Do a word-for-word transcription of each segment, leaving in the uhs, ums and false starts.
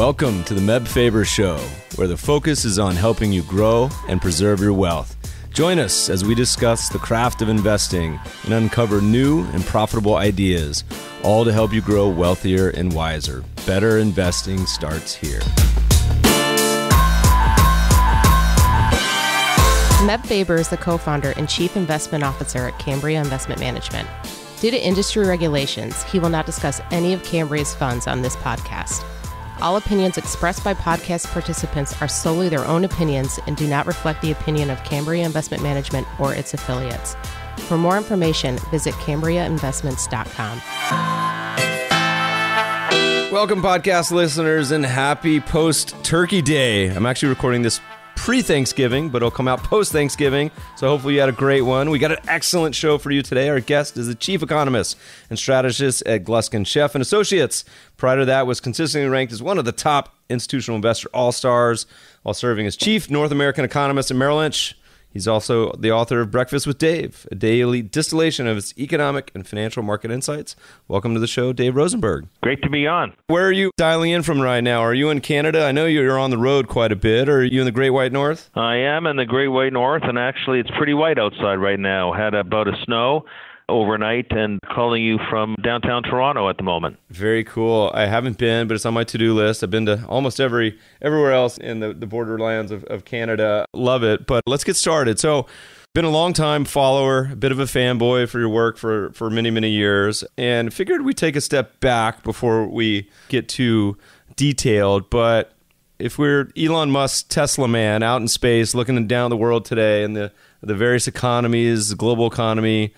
Welcome to the Meb Faber Show, where the focus is on helping you grow and preserve your wealth. Join us as we discuss the craft of investing and uncover new and profitable ideas, all to help you grow wealthier and wiser. Better investing starts here. Meb Faber is the co-founder and chief investment officer at Cambria Investment Management. Due to industry regulations, he will not discuss any of Cambria's funds on this podcast. All opinions expressed by podcast participants are solely their own opinions and do not reflect the opinion of Cambria Investment Management or its affiliates. For more information, visit Cambria Investments dot com. Welcome, podcast listeners, and happy post-Turkey Day. I'm actually recording this pre-Thanksgiving, but it'll come out post-Thanksgiving, so hopefully you had a great one. We got an excellent show for you today. Our guest is the chief economist and strategist at Gluskin Sheff and Associates. Prior to that, was consistently ranked as one of the top institutional investor all-stars while serving as chief North American economist at Merrill Lynch. He's also the author of Breakfast with Dave, a daily distillation of his economic and financial market insights. Welcome to the show, Dave Rosenberg. Great to be on. Where are you dialing in from right now? Are you in Canada? I know you're on the road quite a bit. Are you in the Great White North? I am in the Great White North, and actually it's pretty white outside right now. Had about a snow overnight and calling you from downtown Toronto at the moment. Very cool. I haven't been, but it's on my to-do list. I've been to almost every everywhere else in the, the borderlands of, of Canada. Love it. But let's get started. So, been a long time follower, a bit of a fanboy for your work for, for many, many years, and figured we'd take a step back before we get too detailed. But if we're Elon Musk, Tesla man, out in space, looking down the world today and the, the various economies, the global economy,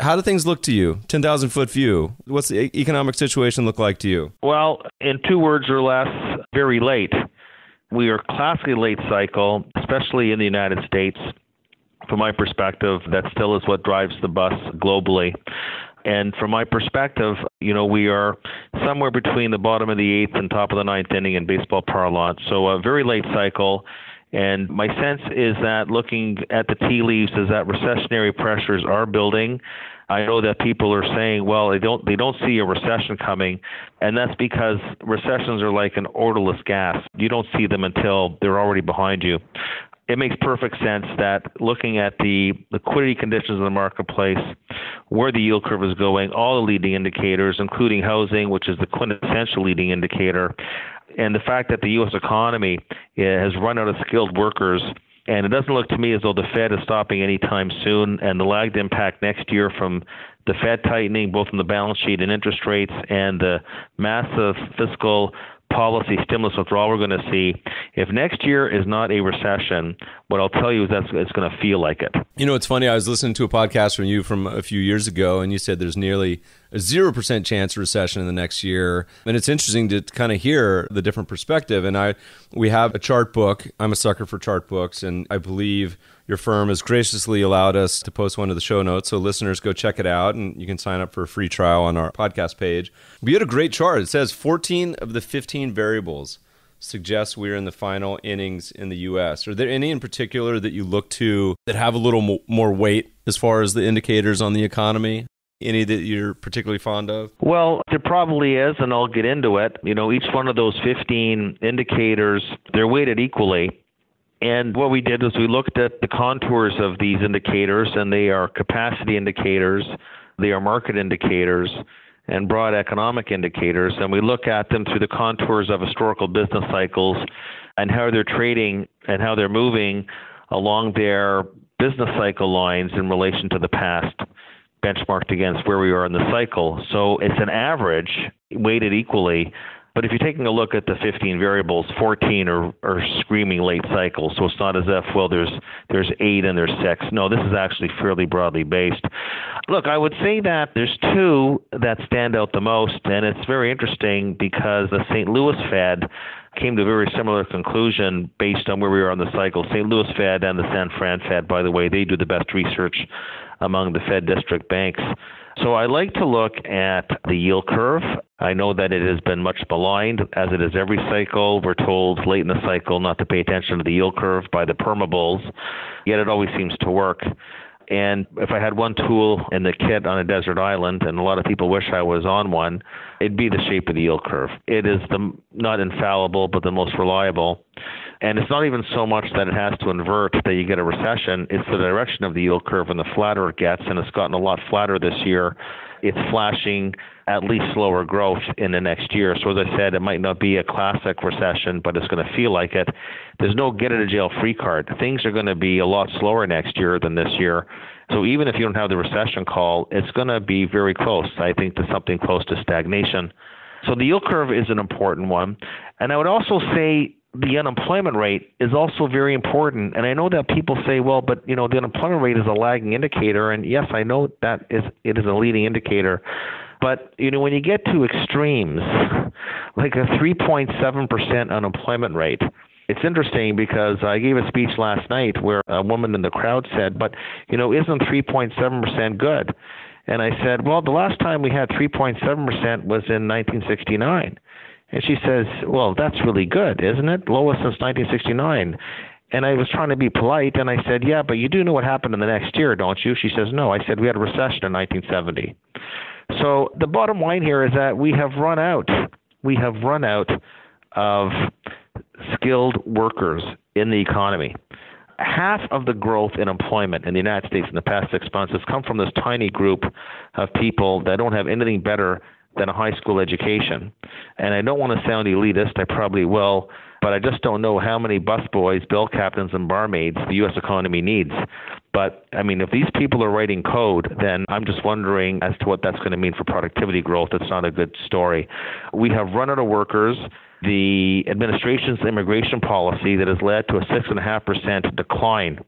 how do things look to you? ten thousand foot view. What's the economic situation look like to you? Well, in two words or less, very late. We are classically late cycle, especially in the United States. From my perspective, that still is what drives the bus globally. And from my perspective, you know, we are somewhere between the bottom of the eighth and top of the ninth inning in baseball parlance. So a very late cycle. And my sense is that looking at the tea leaves is that recessionary pressures are building. I know that people are saying, well, they don't they don't see a recession coming, and that's because recessions are like an odorless gas. You don't see them until they're already behind you. It makes perfect sense that looking at the liquidity conditions in the marketplace, where the yield curve is going, all the leading indicators, including housing, which is the quintessential leading indicator, and the fact that the U S economy has run out of skilled workers, and it doesn't look to me as though the Fed is stopping anytime soon, and the lagged impact next year from the Fed tightening, both on the balance sheet and interest rates, and the massive fiscal policy stimulus withdrawal we're going to see. If next year is not a recession, what I'll tell you is that's it's going to feel like it. You know, it's funny. I was listening to a podcast from you from a few years ago, and you said there's nearly a zero percent chance of recession in the next year. And it's interesting to kind of hear the different perspective. And I we have a chart book. I'm a sucker for chart books, and I believe your firm has graciously allowed us to post one to the show notes, so listeners go check it out, and you can sign up for a free trial on our podcast page. We had a great chart. It says fourteen of the fifteen variables suggest we're in the final innings in the U S. Are there any in particular that you look to that have a little more weight as far as the indicators on the economy? Any that you're particularly fond of? Well, there probably is, and I'll get into it. You know, each one of those fifteen indicators, they're weighted equally. And what we did was we looked at the contours of these indicators, and they are capacity indicators, they are market indicators, and broad economic indicators. And we look at them through the contours of historical business cycles and how they're trading and how they're moving along their business cycle lines in relation to the past, benchmarked against where we are in the cycle. So it's an average weighted equally. But if you're taking a look at the fifteen variables, fourteen are, are screaming late cycles. So it's not as if, well, there's there's eight and there's six. No, this is actually fairly broadly based. Look, I would say that there's two that stand out the most, and it's very interesting because the Saint Louis Fed came to a very similar conclusion based on where we are on the cycle. Saint Louis Fed and the San Fran Fed, by the way, they do the best research among the Fed district banks. So I like to look at the yield curve. I know that it has been much maligned, as it is every cycle. We're told late in the cycle not to pay attention to the yield curve by the perma bulls, yet it always seems to work. And if I had one tool in the kit on a desert island, and a lot of people wish I was on one, it'd be the shape of the yield curve. It is the not infallible, but the most reliable. And it's not even so much that it has to invert that you get a recession. It's the direction of the yield curve, and the flatter it gets, and it's gotten a lot flatter this year, it's flashing at least slower growth in the next year. So as I said, it might not be a classic recession, but it's going to feel like it. There's no get out of jail free card. Things are going to be a lot slower next year than this year. So even if you don't have the recession call, it's going to be very close, I think, to something close to stagnation. So the yield curve is an important one. And I would also say the unemployment rate is also very important. And I know that people say, well, but you know, the unemployment rate is a lagging indicator. And yes, I know that is it is a leading indicator. But you know, when you get to extremes, like a three point seven percent unemployment rate, it's interesting because I gave a speech last night where a woman in the crowd said, but you know, isn't three point seven percent good? And I said, well, the last time we had three point seven percent was in nineteen sixty-nine. And she says, well, that's really good, isn't it? Lowest since nineteen sixty-nine. And I was trying to be polite, and I said, yeah, but you do know what happened in the next year, don't you? She says, no. I said, we had a recession in nineteen seventy. So the bottom line here is that we have run out. We have run out of skilled workers in the economy. Half of the growth in employment in the United States in the past six months has come from this tiny group of people that don't have anything better than a high school education. And I don't want to sound elitist, I probably will, but I just don't know how many busboys, bill captains, and barmaids the U S economy needs. But I mean, if these people are writing code, then I'm just wondering as to what that's going to mean for productivity growth. It's not a good story. We have run out of workers. The administration's immigration policy that has led to a six point five percent decline.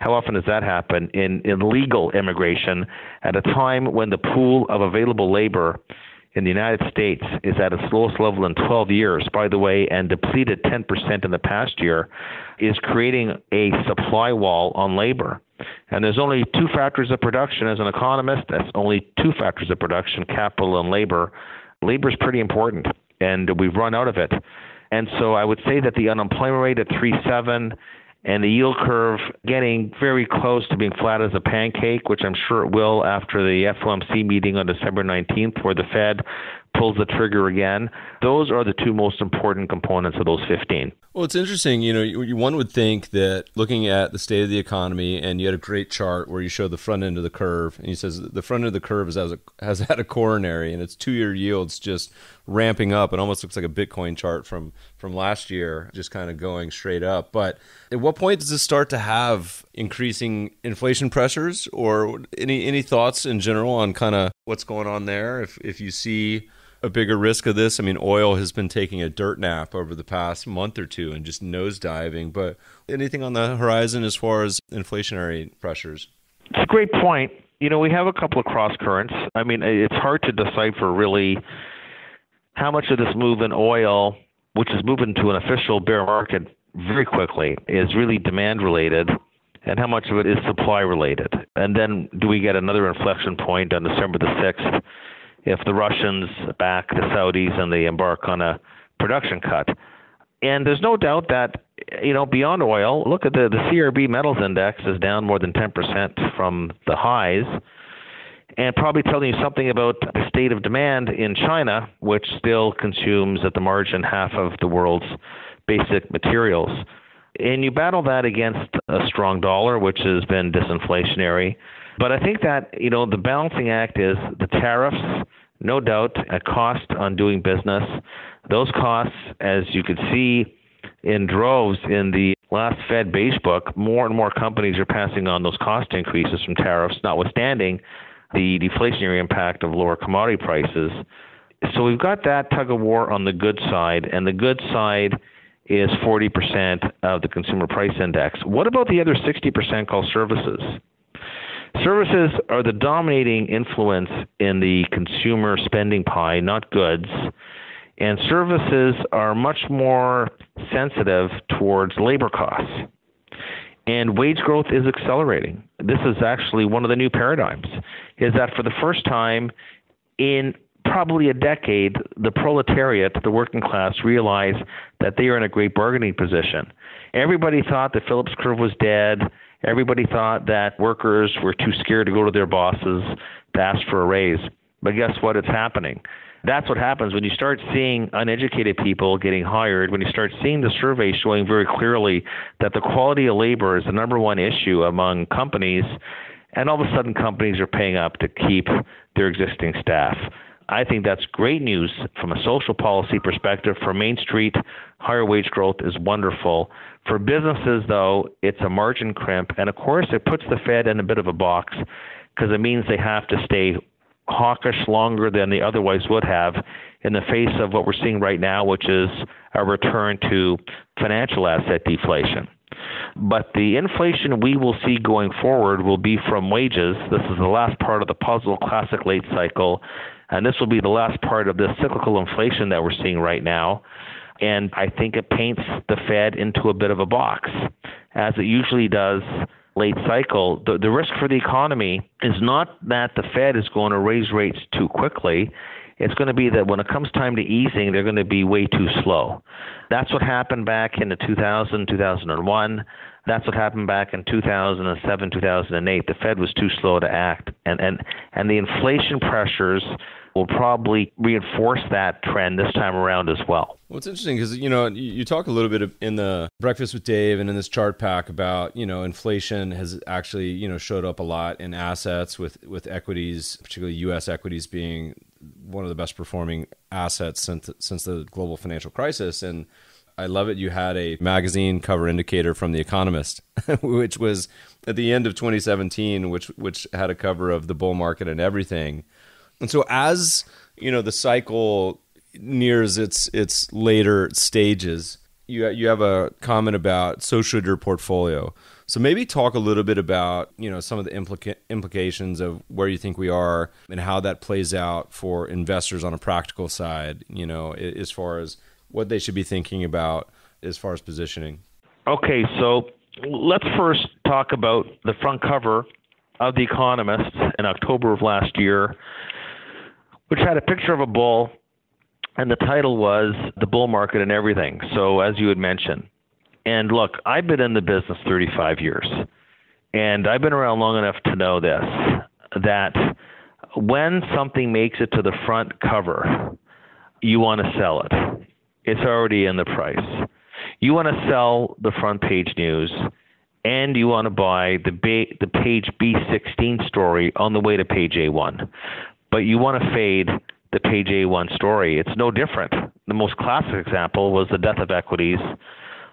How often does that happen in illegal immigration at a time when the pool of available labor in the United States is at its lowest level in twelve years, by the way, and depleted ten percent in the past year, is creating a supply wall on labor. And there's only two factors of production. As an economist, that's only two factors of production, capital and labor. Labor is pretty important, and we've run out of it. And so I would say that the unemployment rate at three point seven and the yield curve getting very close to being flat as a pancake, which I'm sure it will after the F O M C meeting on December nineteenth, where the Fed pulls the trigger again. Those are the two most important components of those fifteen. Well, it's interesting. You know, one would think that looking at the state of the economy, and you had a great chart where you show the front end of the curve, and he says the front end of the curve is, has, a, has had a coronary, and its two-year yields just ramping up. It almost looks like a Bitcoin chart from from last year, just kind of going straight up. But at what point does this start to have increasing inflation pressures, or any any thoughts in general on kind of what's going on there? If if you see a bigger risk of this, I mean, oil has been taking a dirt nap over the past month or two and just nosediving. But anything on the horizon as far as inflationary pressures? It's a great point. You know, we have a couple of cross currents. I mean, it's hard to decipher really how much of this move in oil, which is moving to an official bear market very quickly, is really demand related and how much of it is supply related. And then do we get another inflection point on December the sixth if the Russians back the Saudis and they embark on a production cut? And there's no doubt that, you know, beyond oil, look at the, the C R B metals index is down more than ten percent from the highs, and probably telling you something about the state of demand in China, which still consumes at the margin half of the world's basic materials. And you battle that against a strong dollar, which has been disinflationary. But I think that, you know, the balancing act is the tariffs, no doubt, a cost on doing business. Those costs, as you could see in droves in the last Fed Beige Book, more and more companies are passing on those cost increases from tariffs, notwithstanding the deflationary impact of lower commodity prices. So we've got that tug of war on the good side, and the good side is forty percent of the consumer price index. What about the other sixty percent called services? Services are the dominating influence in the consumer spending pie, not goods. And services are much more sensitive towards labor costs. And wage growth is accelerating. This is actually one of the new paradigms, is that for the first time in probably a decade, the proletariat, the working class, realized that they are in a great bargaining position. Everybody thought the Phillips curve was dead. Everybody thought that workers were too scared to go to their bosses to ask for a raise. But guess what? It's happening. That's what happens when you start seeing uneducated people getting hired, when you start seeing the survey showing very clearly that the quality of labor is the number one issue among companies, and all of a sudden companies are paying up to keep their existing staff. I think that's great news from a social policy perspective. For Main Street, higher wage growth is wonderful. For businesses, though, it's a margin crimp. And of course, it puts the Fed in a bit of a box because it means they have to stay hawkish longer than they otherwise would have in the face of what we're seeing right now, which is a return to financial asset deflation. But the inflation we will see going forward will be from wages. This is the last part of the puzzle, classic late cycle. And this will be the last part of the cyclical inflation that we're seeing right now. And I think it paints the Fed into a bit of a box, as it usually does late cycle. The, the risk for the economy is not that the Fed is going to raise rates too quickly. It's going to be that when it comes time to easing, they're going to be way too slow. That's what happened back in the two thousand, two thousand one. That's what happened back in two thousand seven, two thousand eight. The Fed was too slow to act. And, and, and the inflation pressures will probably reinforce that trend this time around as well. Well, it's interesting because, you know, you talk a little bit in the Breakfast with Dave and in this chart pack about, you know, inflation has actually, you know, showed up a lot in assets with, with equities, particularly U S equities being one of the best performing assets since since the global financial crisis. And I love it. You had a magazine cover indicator from The Economist, which was at the end of twenty seventeen, which which had a cover of the bull market and everything. And so as, you know, the cycle nears its its later stages, you you have a comment about so should your portfolio. So maybe talk a little bit about, you know, some of the implica- implications of where you think we are and how that plays out for investors on a practical side, you know, as far as what they should be thinking about as far as positioning. Okay, so let's first talk about the front cover of The Economist in October of last year, which had a picture of a bull, and the title was The Bull Market and Everything. So as you had mentioned. And look, I've been in the business thirty-five years, and I've been around long enough to know this, that when something makes it to the front cover, you want to sell it. It's already in the price. You want to sell the front page news, and you want to buy the, ba- the page B sixteen story on the way to page A one. But you want to fade the page A one story. It's no different. The most classic example was the death of equities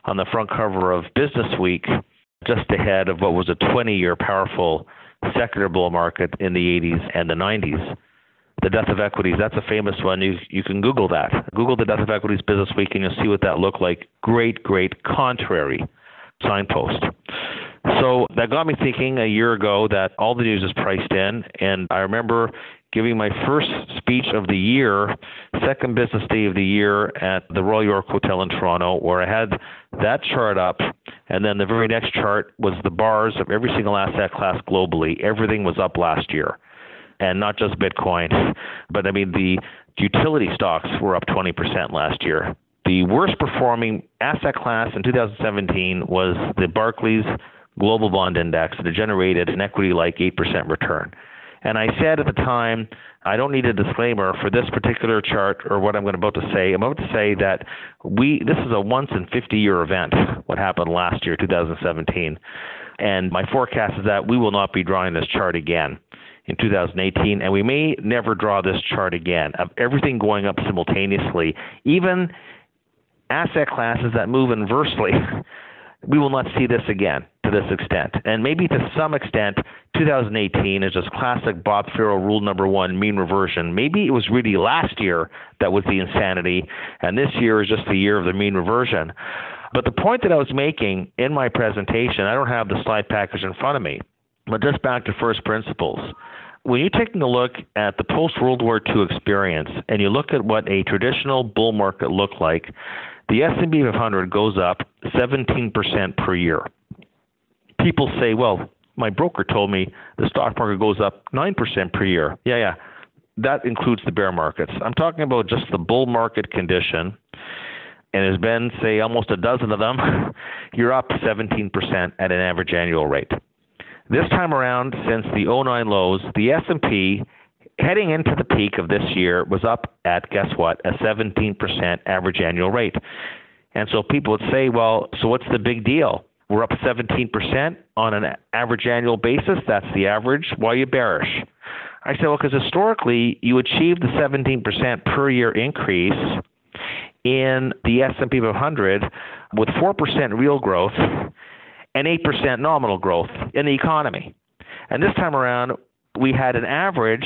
on the front cover of Business Week, just ahead of what was a twenty-year powerful secular bull market in the eighties and the nineties. The death of equities, that's a famous one. You you can Google that. Google the death of equities Business Week, and you'll see what that looked like. Great, great contrary signpost. So that got me thinking a year ago that all the news is priced in, and I remember giving my first speech of the year, second business day of the year at the Royal York Hotel in Toronto, where I had that chart up. And then the very next chart was the bars of every single asset class globally. Everything was up last year, and not just Bitcoin. But I mean, the utility stocks were up twenty percent last year. The worst performing asset class in two thousand seventeen was the Barclays Global Bond Index, that generated an equity-like eight percent return. And I said at the time, I don't need a disclaimer for this particular chart or what I'm about to say. I'm about to say that we this is a once-in fifty-year event, what happened last year, two thousand seventeen. And my forecast is that we will not be drawing this chart again in two thousand eighteen, and we may never draw this chart again, of everything going up simultaneously, even asset classes that move inversely. We will not see this again to this extent. And maybe to some extent, two thousand eighteen is just classic Bob Farrell rule number one, mean reversion. Maybe it was really last year that was the insanity, and this year is just the year of the mean reversion. But the point that I was making in my presentation, I don't have the slide package in front of me, but just back to first principles. When you're taking a look at the post-World War Two experience and you look at what a traditional bull market looked like, the S and P five hundred goes up seventeen percent per year. People say, well, my broker told me the stock market goes up nine percent per year. Yeah, yeah. That includes the bear markets. I'm talking about just the bull market condition. and there's been, say, almost a dozen of them, you're up seventeen percent at an average annual rate. This time around, since the oh nine lows, the S and P heading into the peak of this year was up at, guess what, a seventeen percent average annual rate. And so people would say, well, so what's the big deal? We're up seventeen percent on an average annual basis. That's the average. Why are you bearish? I said, well, because historically you achieved the seventeen percent per year increase in the S and P five hundred with four percent real growth and eight percent nominal growth in the economy. And this time around, we had an average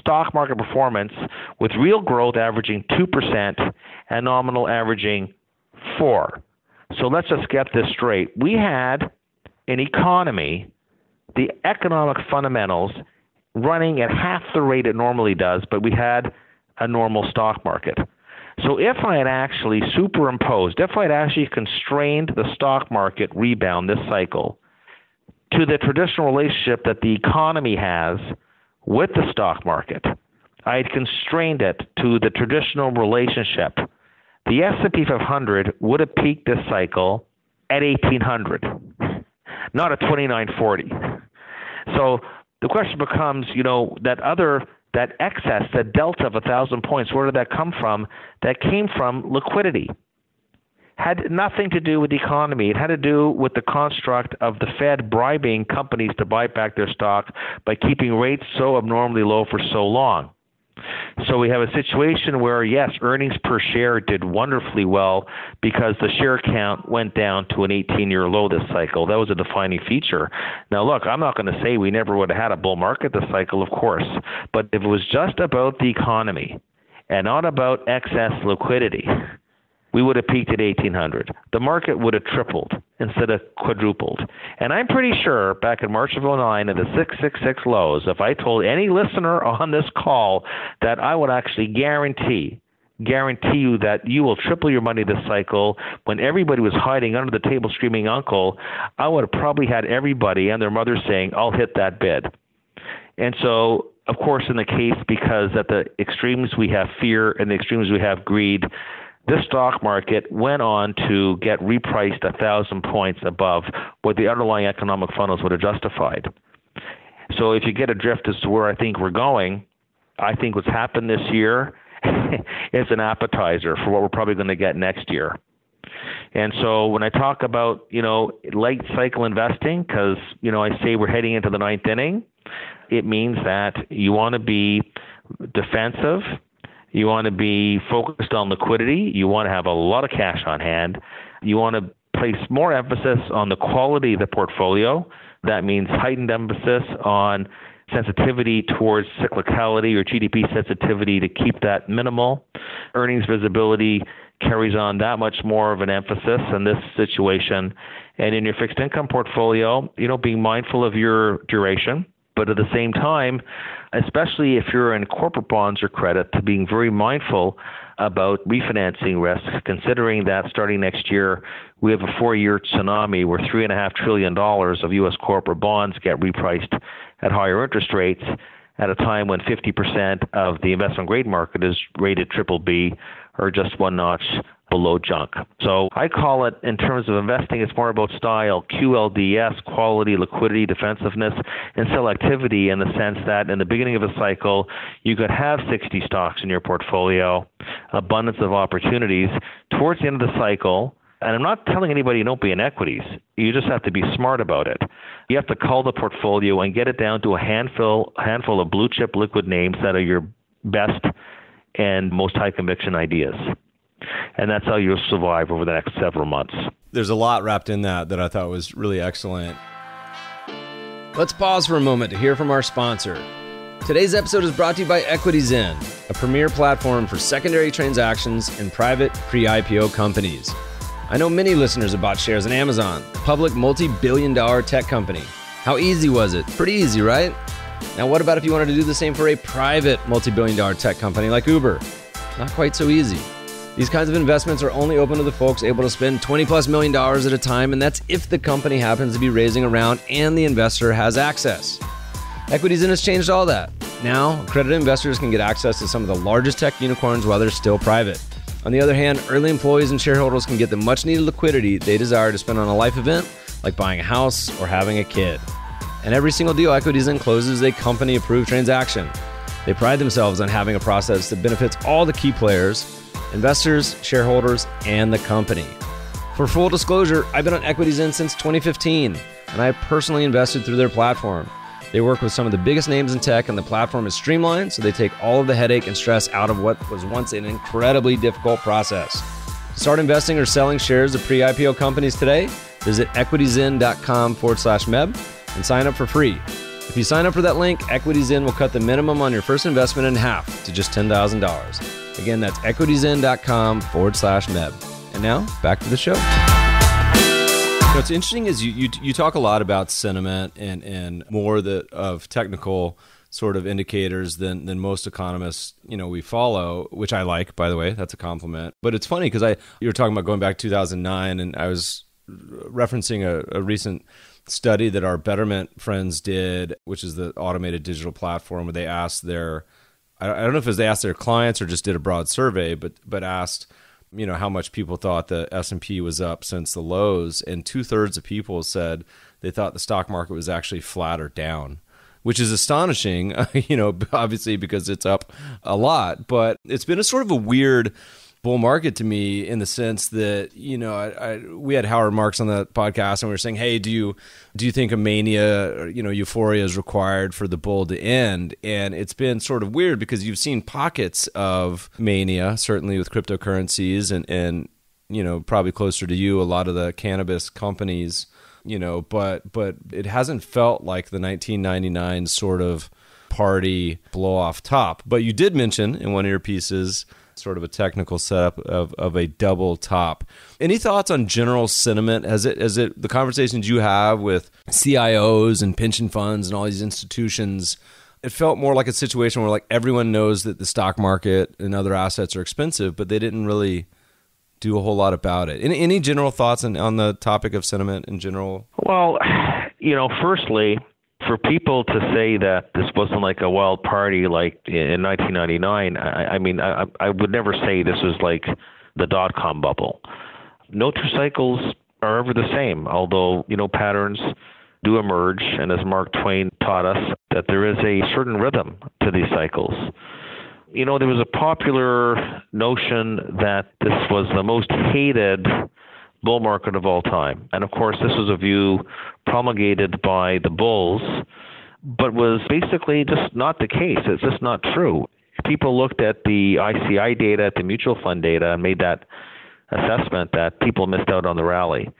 stock market performance with real growth averaging two percent and nominal averaging four percent. So let's just get this straight. We had an economy, the economic fundamentals, running at half the rate it normally does, but we had a normal stock market. So if I had actually superimposed, if I had actually constrained the stock market rebound this cycle to the traditional relationship that the economy has with the stock market, I had constrained it to the traditional relationship, the S and P five hundred would have peaked this cycle at eighteen hundred, not at twenty-nine forty. So the question becomes, you know, that other, that excess, that delta of one thousand points, where did that come from? That came from liquidity. Had nothing to do with the economy. It had to do with the construct of the Fed bribing companies to buy back their stock by keeping rates so abnormally low for so long. So we have a situation where, yes, earnings per share did wonderfully well because the share count went down to an eighteen-year low this cycle. That was a defining feature. Now, look, I'm not going to say we never would have had a bull market this cycle, of course, but if it was just about the economy and not about excess liquidity, we would have peaked at eighteen hundred. The market would have tripled instead of quadrupled. And I'm pretty sure back in March of oh nine at the six six six lows, if I told any listener on this call that I would actually guarantee, guarantee you that you will triple your money this cycle when everybody was hiding under the table screaming uncle, I would have probably had everybody and their mother saying, I'll hit that bid. And so, of course, in the case, because at the extremes we have fear and the extremes we have greed, this stock market went on to get repriced one thousand points above what the underlying economic fundamentals would have justified. So if you get a drift as to where I think we're going, I think what's happened this year is an appetizer for what we're probably going to get next year. And so when I talk about, you know, late cycle investing, because, you know, I say we're heading into the ninth inning, it means that you want to be defensive. You want to be focused on liquidity. You want to have a lot of cash on hand. You want to place more emphasis on the quality of the portfolio. That means heightened emphasis on sensitivity towards cyclicality or G D P sensitivity to keep that minimal. Earnings visibility carries on that much more of an emphasis in this situation. And in your fixed income portfolio, you know, being mindful of your duration. But at the same time, especially if you're in corporate bonds or credit, to being very mindful about refinancing risks, considering that starting next year, we have a four-year tsunami where three point five trillion dollars of U S corporate bonds get repriced at higher interest rates at a time when fifty percent of the investment-grade market is rated triple B or just one notch below junk. So I call it, in terms of investing, it's more about style, Q L D S, quality, liquidity, defensiveness, and selectivity, in the sense that in the beginning of a cycle, you could have sixty stocks in your portfolio, abundance of opportunities. Towards the end of the cycle, and I'm not telling anybody don't be in equities. You just have to be smart about it. You have to cull the portfolio and get it down to a handful, handful of blue chip liquid names that are your best and most high conviction ideas. And that's how you'll survive over the next several months. There's a lot wrapped in that that I thought was really excellent. Let's pause for a moment to hear from our sponsor. Today's episode is brought to you by EquityZen, a premier platform for secondary transactions in private pre-I P O companies. I know many listeners have bought shares in Amazon, a public multi-billion dollar tech company. How easy was it? Pretty easy, right? Now, what about if you wanted to do the same for a private multi-billion dollar tech company like Uber? Not quite so easy. These kinds of investments are only open to the folks able to spend twenty plus million dollars at a time, and that's if the company happens to be raising a round and the investor has access. EquityZen has changed all that. Now, accredited investors can get access to some of the largest tech unicorns while they're still private. On the other hand, early employees and shareholders can get the much-needed liquidity they desire to spend on a life event, like buying a house or having a kid. And every single deal EquityZen closes is a company-approved transaction. They pride themselves on having a process that benefits all the key players, investors, shareholders, and the company. For full disclosure, I've been on EquityZen since twenty fifteen, and I personally invested through their platform. They work with some of the biggest names in tech, and the platform is streamlined, so they take all of the headache and stress out of what was once an incredibly difficult process. To start investing or selling shares of pre-I P O companies today, visit equityzen.com forward slash meb and sign up for free. If you sign up for that link, EquityZen will cut the minimum on your first investment in half to just ten thousand dollars. Again, that's equityzen.com forward slash meb. And now, back to the show. So what's interesting is you, you you talk a lot about sentiment and and more the, of technical sort of indicators than than most economists you know we follow, which I like, by the way. That's a compliment. But it's funny because I you were talking about going back to two thousand nine, and I was referencing a, a recent study that our Betterment friends did, which is the automated digital platform, where they asked their I don't know if it was they asked their clients or just did a broad survey, but but asked. you know, how much people thought the S and P was up since the lows, and two thirds of people said they thought the stock market was actually flat or down, which is astonishing, you know, obviously because it's up a lot. But it's been a sort of a weird bull market to me in the sense that, you know, I, I, we had Howard Marks on the podcast, and we were saying, hey, do you do you think a mania, or, you know, euphoria is required for the bull to end? And it's been sort of weird because you've seen pockets of mania, certainly with cryptocurrencies and, and you know, probably closer to you, a lot of the cannabis companies, you know, but but it hasn't felt like the nineteen ninety-nine sort of party blow off top. But you did mention in one of your pieces sort of a technical setup of, of a double top. Any thoughts on general sentiment? Has it, has it the conversations you have with C I Os and pension funds and all these institutions, it felt more like a situation where like everyone knows that the stock market and other assets are expensive, but they didn't really do a whole lot about it. Any, any general thoughts on, on the topic of sentiment in general? Well, you know, firstly, for people to say that this wasn't like a wild party like in nineteen ninety-nine, I, I mean, I, I would never say this was like the dot-com bubble. No two cycles are ever the same, although, you know, patterns do emerge. And as Mark Twain taught us, that there is a certain rhythm to these cycles. You know, there was a popular notion that this was the most hated bull market of all time. And of course, this was a view promulgated by the bulls, but was basically just not the case. It's just not true. People looked at the I C I data, at the mutual fund data, and made that assessment that people missed out on the rally.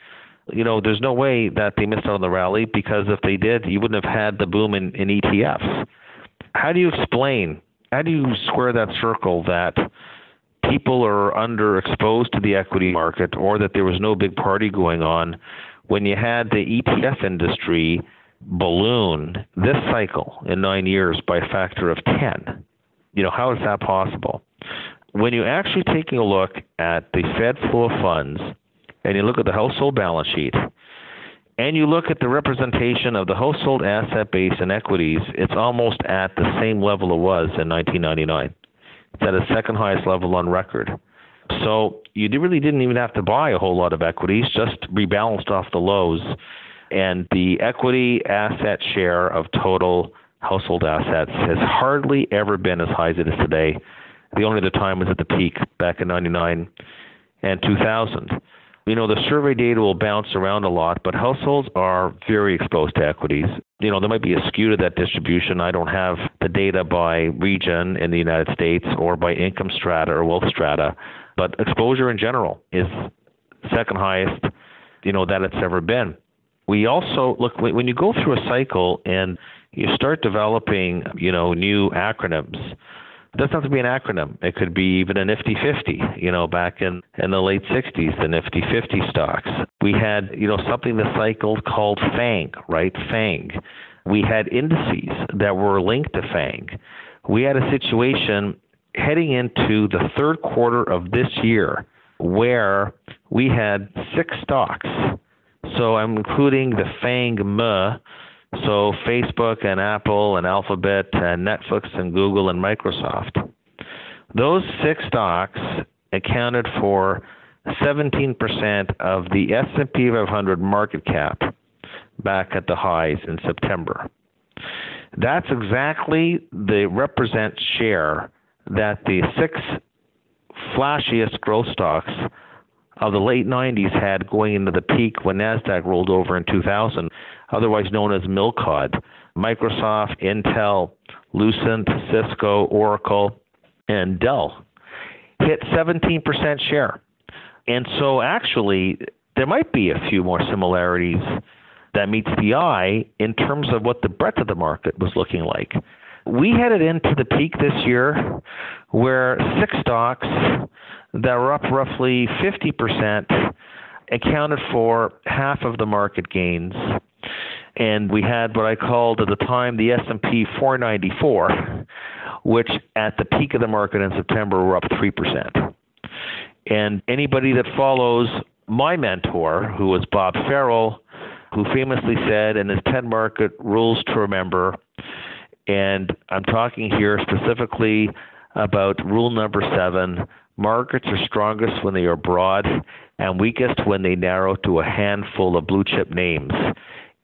You know, there's no way that they missed out on the rally, because if they did, you wouldn't have had the boom in, in E T Fs. How do you explain, how do you square that circle that people are underexposed to the equity market, or that there was no big party going on, when you had the E T F industry balloon this cycle in nine years by a factor of ten? You know, how is that possible? When you're actually taking a look at the Fed flow of funds, and you look at the household balance sheet, and you look at the representation of the household asset base in equities, it's almost at the same level it was in nineteen ninety-nine. It's at a second highest level on record. So you really didn't even have to buy a whole lot of equities, just rebalanced off the lows. And the equity asset share of total household assets has hardly ever been as high as it is today. The only other time was at the peak back in ninety-nine and two thousand. You know, the survey data will bounce around a lot, but households are very exposed to equities. You know, there might be a skew to that distribution. I don't have the data by region in the United States or by income strata or wealth strata, but exposure in general is second highest, you know, that it's ever been. We also, look, when you go through a cycle and you start developing, you know, new acronyms, it doesn't have to be an acronym. It could be even a Nifty fifty. You know, back in, in the late sixties, the Nifty fifty stocks. We had, you know, something this cycle called FAANG, right? FAANG. We had indices that were linked to FAANG. We had a situation heading into the third quarter of this year where we had six stocks. So I'm including the FAANGM. So Facebook and Apple and Alphabet and Netflix and Google and Microsoft. Those six stocks accounted for seventeen percent of the S and P five hundred market cap back at the highs in September. That's exactly the represent share that the six flashiest growth stocks of the late nineties had going into the peak when NASDAQ rolled over in two thousand, otherwise known as MILCOD: Microsoft, Intel, Lucent, Cisco, Oracle, and Dell. Hit seventeen percent share. And so actually, there might be a few more similarities that meets the eye in terms of what the breadth of the market was looking like. We headed into the peak this year where six stocks that were up roughly fifty percent accounted for half of the market gains. And we had what I called at the time the S and P four ninety-four, which at the peak of the market in September were up three percent. And anybody that follows my mentor, who was Bob Farrell, who famously said in his ten market rules to remember, and I'm talking here specifically about rule number seven, markets are strongest when they are broad and weakest when they narrow to a handful of blue chip names.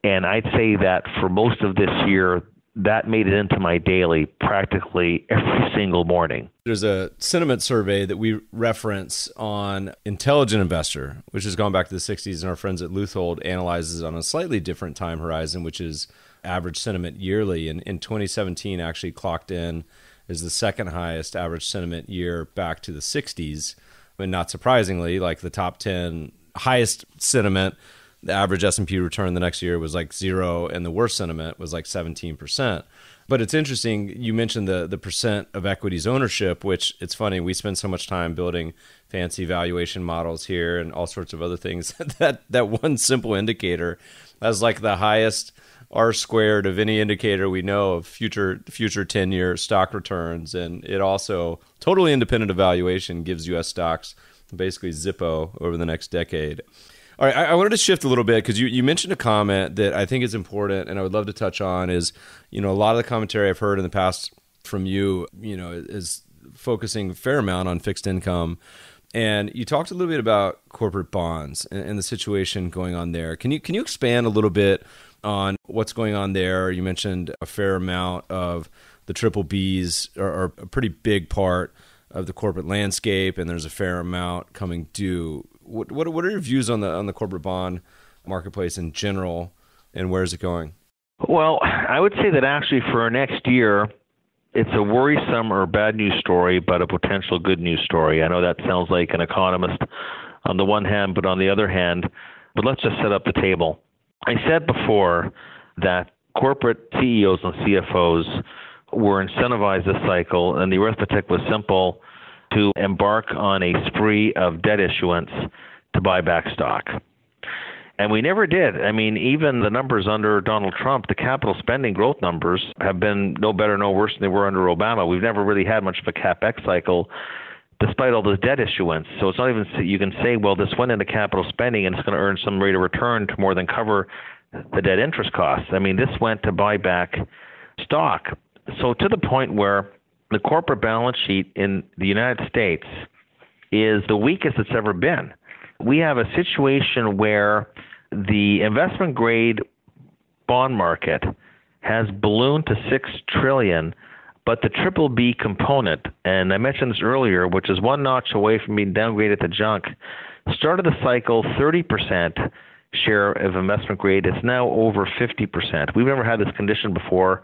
And I'd say that for most of this year, that made it into my daily practically every single morning. There's a sentiment survey that we reference on Intelligent Investor, which has gone back to the sixties, and our friends at Luthold analyzes on a slightly different time horizon, which is average sentiment yearly. And in twenty seventeen, actually clocked in as the second highest average sentiment year back to the sixties. And not surprisingly, like the top ten highest sentiment, the average S and P return the next year was like zero, and the worst sentiment was like seventeen percent. But it's interesting, you mentioned the the percent of equities ownership, which it's funny, we spend so much time building fancy valuation models here and all sorts of other things. that that one simple indicator, that's like the highest R squared of any indicator we know of future future ten-year stock returns. And it also, totally independent of valuation, gives U S stocks basically Zippo over the next decade. All right, I wanted to shift a little bit because you, you mentioned a comment that I think is important and I would love to touch on is, you know, a lot of the commentary I've heard in the past from you, you know, is focusing a fair amount on fixed income. And you talked a little bit about corporate bonds and, and the situation going on there. Can you can you expand a little bit on what's going on there? You mentioned a fair amount of the triple B's are, are a pretty big part of the corporate landscape, and there's a fair amount coming due. What what what are your views on the on the corporate bond marketplace in general, and where is it going? Well, I would say that actually for next year, it's a worrisome or bad news story, but a potential good news story. I know that sounds like an economist on the one hand, but on the other hand, but let's just set up the table. I said before that corporate C E Os and C F Os were incentivized this cycle, and the arithmetic was simple, to embark on a spree of debt issuance to buy back stock. And we never did. I mean, even the numbers under Donald Trump, the capital spending growth numbers have been no better, no worse than they were under Obama. We've never really had much of a CapEx cycle despite all the debt issuance. So it's not even, you can say, well, this went into capital spending and it's going to earn some rate of return to more than cover the debt interest costs. I mean, this went to buy back stock. So to the point where the corporate balance sheet in the United States is the weakest it's ever been. We have a situation where the investment grade bond market has ballooned to six trillion dollars, but the triple B component, and I mentioned this earlier, which is one notch away from being downgraded to junk, started the cycle thirty percent share of investment grade. It's now over fifty percent. We've never had this condition before.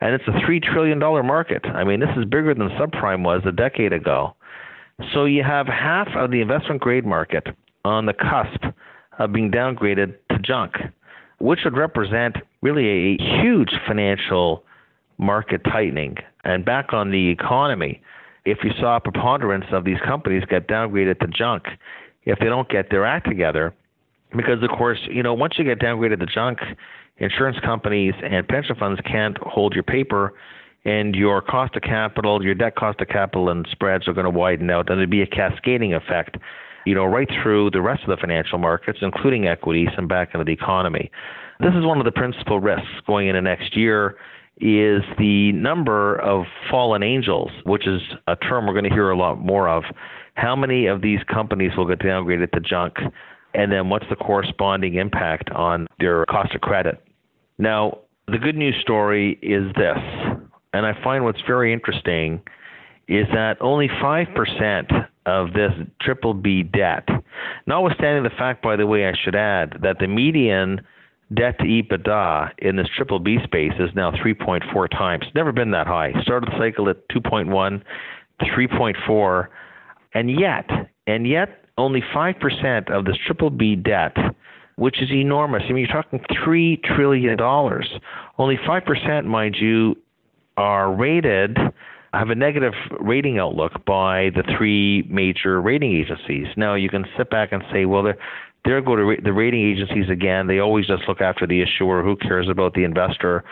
And it's a three trillion dollars market. I mean, this is bigger than subprime was a decade ago. So you have half of the investment grade market on the cusp of being downgraded to junk, which would represent really a huge financial market tightening. And back on the economy, if you saw a preponderance of these companies get downgraded to junk, if they don't get their act together, because of course, you know, once you get downgraded to junk, insurance companies and pension funds can't hold your paper, and your cost of capital, your debt cost of capital and spreads are going to widen out, and there'd be a cascading effect, you know, right through the rest of the financial markets, including equities and back into the economy. This is one of the principal risks going into next year is the number of fallen angels, which is a term we're going to hear a lot more of, how many of these companies will get downgraded to junk? And then what's the corresponding impact on their cost of credit? Now, the good news story is this, and I find what's very interesting is that only five percent of this triple B debt, notwithstanding the fact, by the way, I should add, that the median debt to EBITDA in this triple B space is now three point four times. It's never been that high. Started the cycle at two point one, three point four, and yet, and yet only five percent of this triple B debt, which is enormous. I mean, you're talking three trillion dollars. Only five percent, mind you, are rated, have a negative rating outlook by the three major rating agencies. Now, you can sit back and say, well, they're, they're going to ra- the rating agencies again. They always just look after the issuer. Who cares about the investor?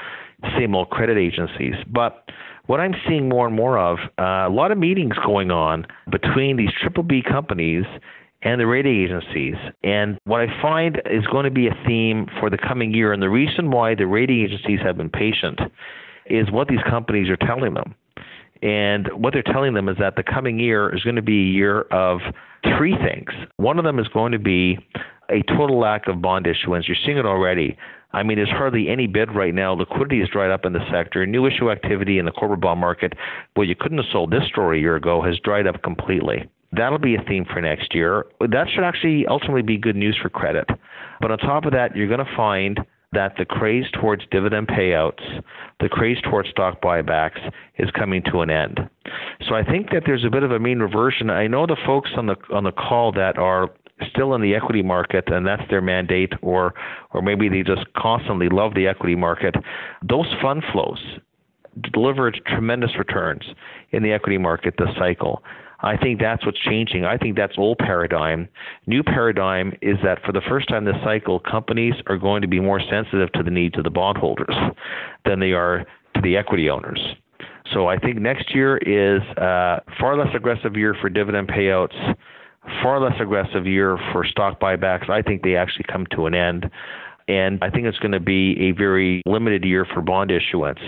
Same old credit agencies. But what I'm seeing more and more of, uh, a lot of meetings going on between these triple B companies and the rating agencies. And what I find is going to be a theme for the coming year, and the reason why the rating agencies have been patient is what these companies are telling them. And what they're telling them is that the coming year is going to be a year of three things. One of them is going to be a total lack of bond issuance. You're seeing it already. I mean, there's hardly any bid right now. Liquidity is dried up in the sector. New issue activity in the corporate bond market, well, you couldn't have sold this story a year ago, has dried up completely. That'll be a theme for next year. That should actually ultimately be good news for credit. But on top of that, you're going to find that the craze towards dividend payouts, the craze towards stock buybacks is coming to an end. So I think that there's a bit of a mean reversion. I know the folks on the on the call that are still in the equity market, and that's their mandate, or or maybe they just constantly love the equity market. Those fund flows delivered tremendous returns in the equity market this cycle. I think that's what's changing. I think that's old paradigm. New paradigm is that for the first time this cycle, companies are going to be more sensitive to the needs of the bondholders than they are to the equity owners. So I think next year is a far less aggressive year for dividend payouts, far less aggressive year for stock buybacks. I think they actually come to an end. And I think it's going to be a very limited year for bond issuance.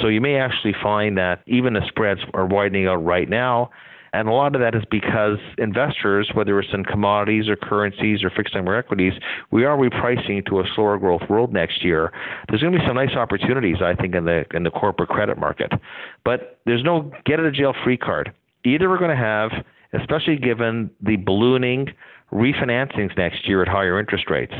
So you may actually find that even the spreads are widening out right now. And a lot of that is because investors, whether it's in commodities or currencies or fixed income or equities, we are repricing to a slower growth world next year. There's going to be some nice opportunities, I think, in the in the corporate credit market. But there's no get-out-of-jail-free card. Either we're going to have, especially given the ballooning refinancings next year at higher interest rates,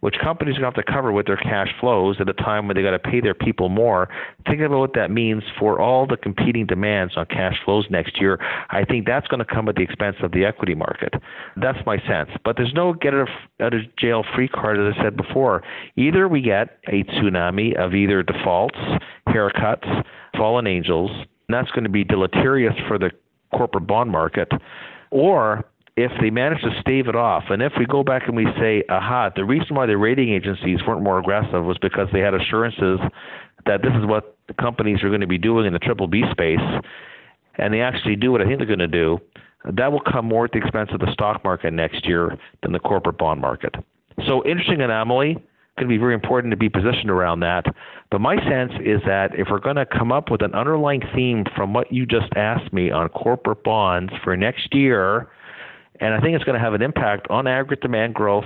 which companies are going to have to cover with their cash flows at a time when they got to pay their people more. Think about what that means for all the competing demands on cash flows next year. I think that's going to come at the expense of the equity market. That's my sense. But there's no get out of jail free card, as I said before. Either we get a tsunami of either defaults, haircuts, fallen angels, and that's going to be deleterious for the corporate bond market, or if they manage to stave it off, and if we go back and we say, aha, the reason why the rating agencies weren't more aggressive was because they had assurances that this is what the companies are going to be doing in the triple B space, and they actually do what I think they're going to do, that will come more at the expense of the stock market next year than the corporate bond market. So interesting anomaly. Going to be very important to be positioned around that. But my sense is that if we're going to come up with an underlying theme from what you just asked me on corporate bonds for next year, and I think it's going to have an impact on aggregate demand growth,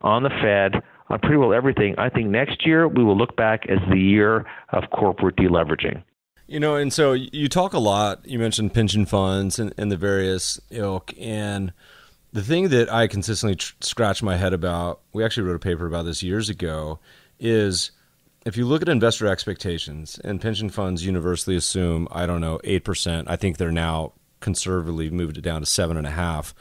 on the Fed, on pretty well everything. I think next year we will look back as the year of corporate deleveraging. You know, and so you talk a lot, you mentioned pension funds and, and the various ilk, and the thing that I consistently tr- scratch my head about, we actually wrote a paper about this years ago, is if you look at investor expectations, and pension funds universally assume, I don't know, eight percent, I think they're now conservatively moved it down to seven and a half.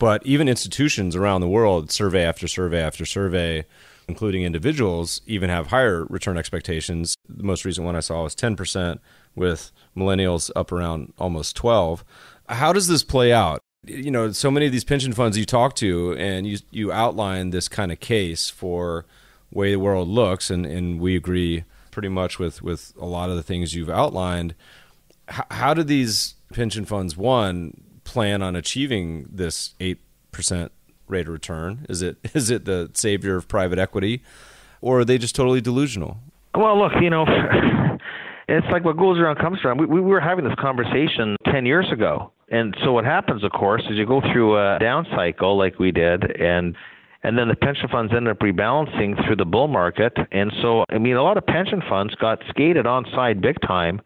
But even institutions around the world, survey after survey after survey, including individuals, even have higher return expectations. The most recent one I saw was ten percent, with millennials up around almost twelve. How does this play out? You know, so many of these pension funds you talk to, and you you outline this kind of case for the way the world looks, and, and we agree pretty much with, with a lot of the things you've outlined. H- how do these pension funds, one, plan on achieving this eight percent rate of return? Is it is it the savior of private equity, or are they just totally delusional? Well, look, you know, it's like what goes around comes around. We, we were having this conversation ten years ago And so what happens, of course, is you go through a down cycle like we did, and and then the pension funds end up rebalancing through the bull market. And so, I mean, a lot of pension funds got skated onside big time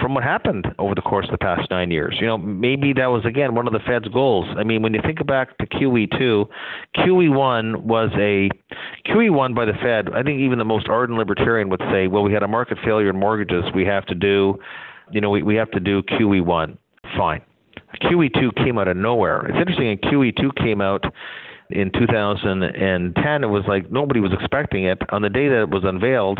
from what happened over the course of the past nine years. You know, maybe that was, again, one of the Fed's goals. I mean, when you think back to Q E two, Q E one was a Q E one by the Fed. I think even the most ardent libertarian would say, well, we had a market failure in mortgages. We have to do, you know, we, we have to do Q E one. Fine. Q E two came out of nowhere. It's interesting. And Q E two came out in two thousand ten. It was like nobody was expecting it. On the day that it was unveiled,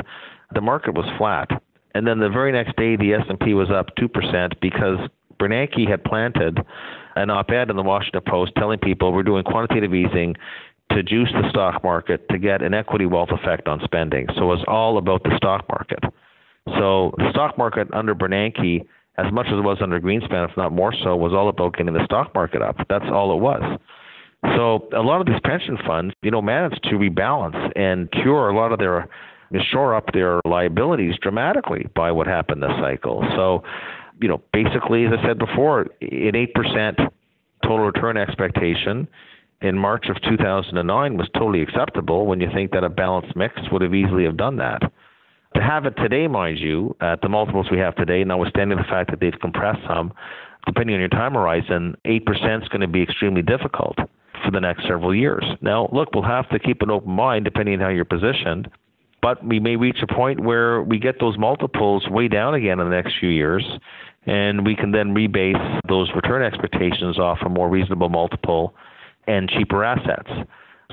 the market was flat. And then the very next day, the S and P was up two percent because Bernanke had planted an op-ed in the Washington Post telling people we're doing quantitative easing to juice the stock market to get an equity wealth effect on spending. So it was all about the stock market. So the stock market under Bernanke, as much as it was under Greenspan, if not more so, was all about getting the stock market up. That's all it was. So a lot of these pension funds, you know, managed to rebalance and cure a lot of their shore up their liabilities dramatically by what happened this cycle. So, you know, basically, as I said before, an eight percent total return expectation in March of two thousand nine was totally acceptable when you think that a balanced mix would have easily have done that. To have it today, mind you, at the multiples we have today, notwithstanding the fact that they've compressed some, depending on your time horizon, eight percent is going to be extremely difficult for the next several years. Now, look, we'll have to keep an open mind depending on how you're positioned. But we may reach a point where we get those multiples way down again in the next few years, and we can then rebase those return expectations off a more reasonable multiple and cheaper assets.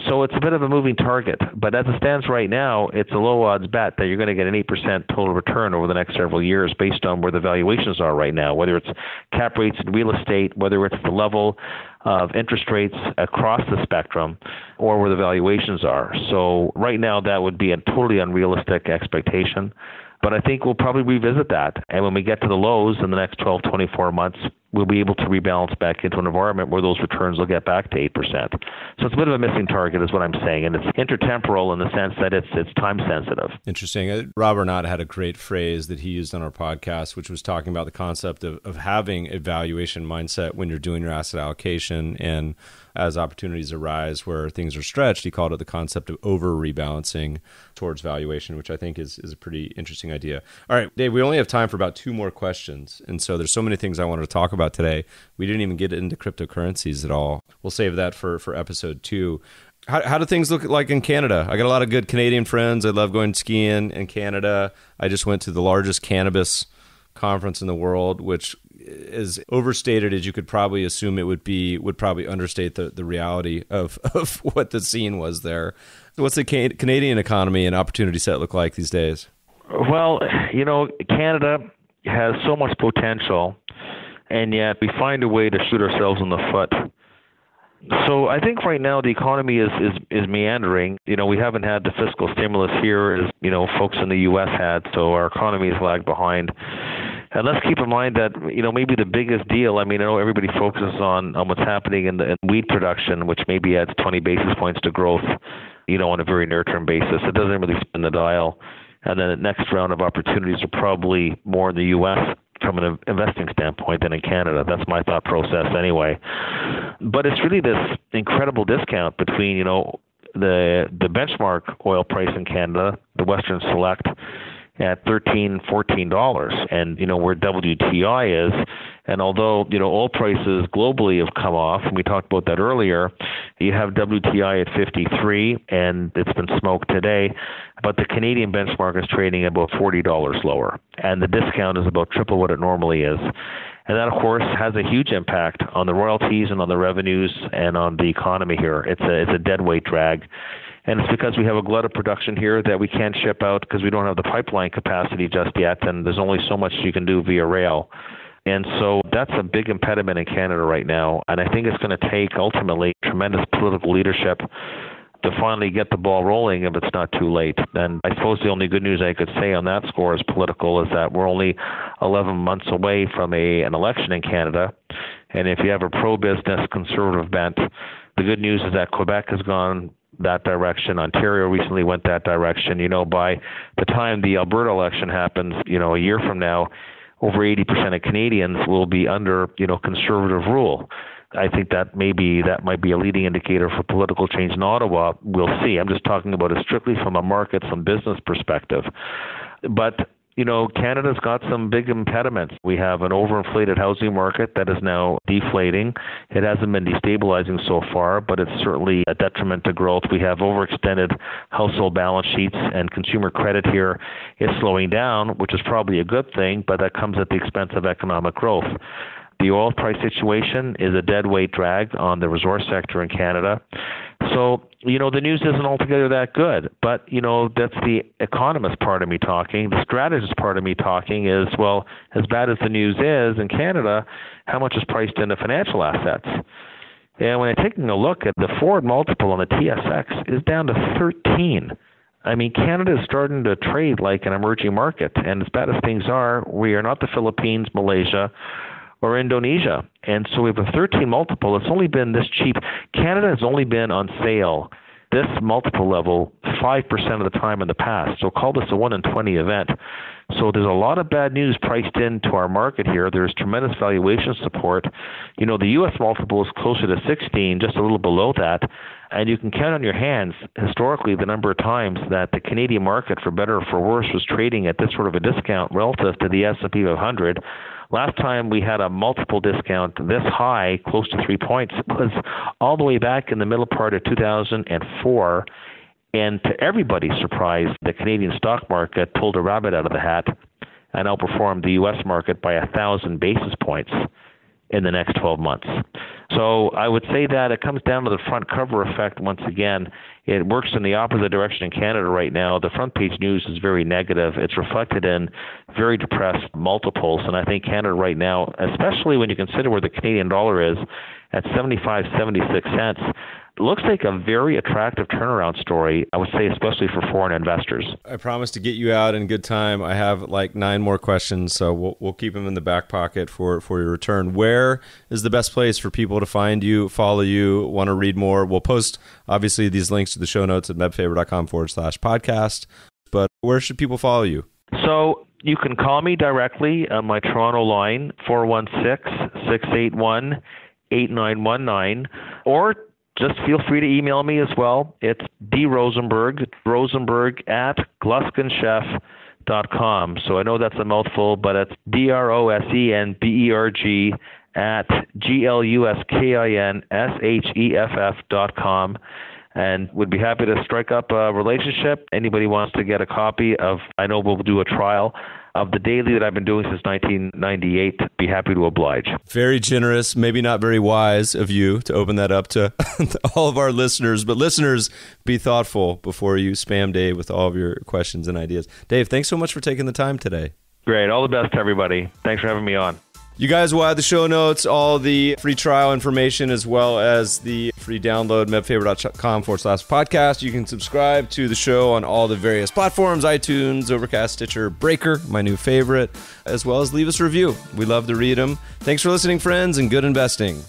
So it's a bit of a moving target. But as it stands right now, it's a low odds bet that you're going to get an eight percent total return over the next several years based on where the valuations are right now, whether it's cap rates in real estate, whether it's the level of interest rates across the spectrum, or where the valuations are. So right now, that would be a totally unrealistic expectation. But I think we'll probably revisit that. And when we get to the lows in the next twelve, twenty-four months, we'll be able to rebalance back into an environment where those returns will get back to eight percent. So it's a bit of a missing target is what I'm saying. And it's intertemporal in the sense that it's it's time sensitive. Interesting. Rob Arnott had a great phrase that he used on our podcast, which was talking about the concept of, of having a valuation mindset when you're doing your asset allocation. And as opportunities arise where things are stretched, he called it the concept of over-rebalancing towards valuation, which I think is, is a pretty interesting idea. All right, Dave, we only have time for about two more questions. And so there's so many things I wanted to talk about today. We didn't even get into cryptocurrencies at all. We'll save that for, for episode two. How, how do things look like in Canada? I got a lot of good Canadian friends. I love going skiing in Canada. I just went to the largest cannabis conference in the world, which is overstated as you could probably assume it would be, would probably understate the, the reality of, of what the scene was there. So what's the ca- Canadian economy and opportunity set look like these days? Well, you know, Canada has so much potential, and yet we find a way to shoot ourselves in the foot. So I think right now the economy is, is, is meandering. You know, we haven't had the fiscal stimulus here as, you know, folks in the U S had, so our economy is lagged behind. And let's keep in mind that, you know, maybe the biggest deal, I mean, I know everybody focuses on, on what's happening in the in weed production, which maybe adds twenty basis points to growth, you know, on a very near-term basis. It doesn't really spin the dial. And then the next round of opportunities are probably more in the U S from an investing standpoint than in Canada. That's my thought process anyway. But it's really this incredible discount between, you know, the the benchmark oil price in Canada, the Western Select, at thirteen dollars, fourteen dollars, and, you know, where W T I is. And although, you know, oil prices globally have come off, and we talked about that earlier, you have W T I at fifty-three, and it's been smoked today, but the Canadian benchmark is trading about forty dollars lower, and the discount is about triple what it normally is. And that, of course, has a huge impact on the royalties and on the revenues and on the economy here. It's a, it's a deadweight drag. And it's because we have a glut of production here that we can't ship out because we don't have the pipeline capacity just yet, and there's only so much you can do via rail. And so that's a big impediment in Canada right now. And I think it's going to take, ultimately, tremendous political leadership to finally get the ball rolling if it's not too late. And I suppose the only good news I could say on that score is political, is that we're only eleven months away from a, an election in Canada. And if you have a pro-business, conservative bent, the good news is that Quebec has gone that direction. Ontario recently went that direction. You know, by the time the Alberta election happens, you know, a year from now, over eighty percent of Canadians will be under, you know, conservative rule. I think that maybe that might be a leading indicator for political change in Ottawa. We'll see. I'm just talking about it strictly from a market, from business perspective. But, you know, Canada's got some big impediments. We have an overinflated housing market that is now deflating. It hasn't been destabilizing so far, but it's certainly a detriment to growth. We have overextended household balance sheets, and consumer credit here is slowing down, which is probably a good thing, but that comes at the expense of economic growth. The oil price situation is a deadweight drag on the resource sector in Canada. So, you know, the news isn't altogether that good. But, you know, that's the economist part of me talking. The strategist part of me talking is, well, as bad as the news is in Canada, how much is priced into financial assets? And when I'm taking a look at the forward multiple on the T S X, is down to thirteen. I mean, Canada is starting to trade like an emerging market. And as bad as things are, we are not the Philippines, Malaysia, or Indonesia. And so we have a thirteen multiple. It's only been this cheap. Canada has only been on sale, this multiple level, five percent of the time in the past. So call this a one in twenty event. So there's a lot of bad news priced into our market here. There's tremendous valuation support. You know, the U S multiple is closer to sixteen, just a little below that. And you can count on your hands, historically, the number of times that the Canadian market, for better or for worse, was trading at this sort of a discount relative to the S and P five hundred. Last time we had a multiple discount this high, close to three points, was all the way back in the middle part of two thousand four. And to everybody's surprise, the Canadian stock market pulled a rabbit out of the hat and outperformed the U S market by one thousand basis points in the next twelve months. So I would say that it comes down to the front cover effect once again. It works in the opposite direction in Canada right now. The front page news is very negative. It's reflected in very depressed multiples. And I think Canada right now, especially when you consider where the Canadian dollar is at seventy-five, seventy-six cents, looks like a very attractive turnaround story, I would say, especially for foreign investors. I promise to get you out in good time. I have like nine more questions, so we'll, we'll keep them in the back pocket for, for your return. Where is the best place for people to find you, follow you, want to read more? We'll post, obviously, these links to the show notes at mebfaber.com forward slash podcast. But where should people follow you? So you can call me directly on my Toronto line, four one six, six eight one, eight nine one nine, or just feel free to email me as well. It's drosenberg, rosenberg at gluskin sheff dot com. So I know that's a mouthful, but it's D R O S E N B E R G at G L U S K I N S H E F F dot com. And would be happy to strike up a relationship. Anybody wants to get a copy of, I know we'll do a trial of the daily that I've been doing since nineteen ninety-eight, be happy to oblige. Very generous, maybe not very wise of you to open that up to all of our listeners. But listeners, be thoughtful before you spam Dave with all of your questions and ideas. Dave, thanks so much for taking the time today. Great. All the best to everybody. Thanks for having me on. You guys will have the show notes, all the free trial information, as well as the free download, mebfaber.com forward slash podcast. You can subscribe to the show on all the various platforms, iTunes, Overcast, Stitcher, Breaker, my new favorite, as well as leave us a review. We love to read them. Thanks for listening, friends, and good investing.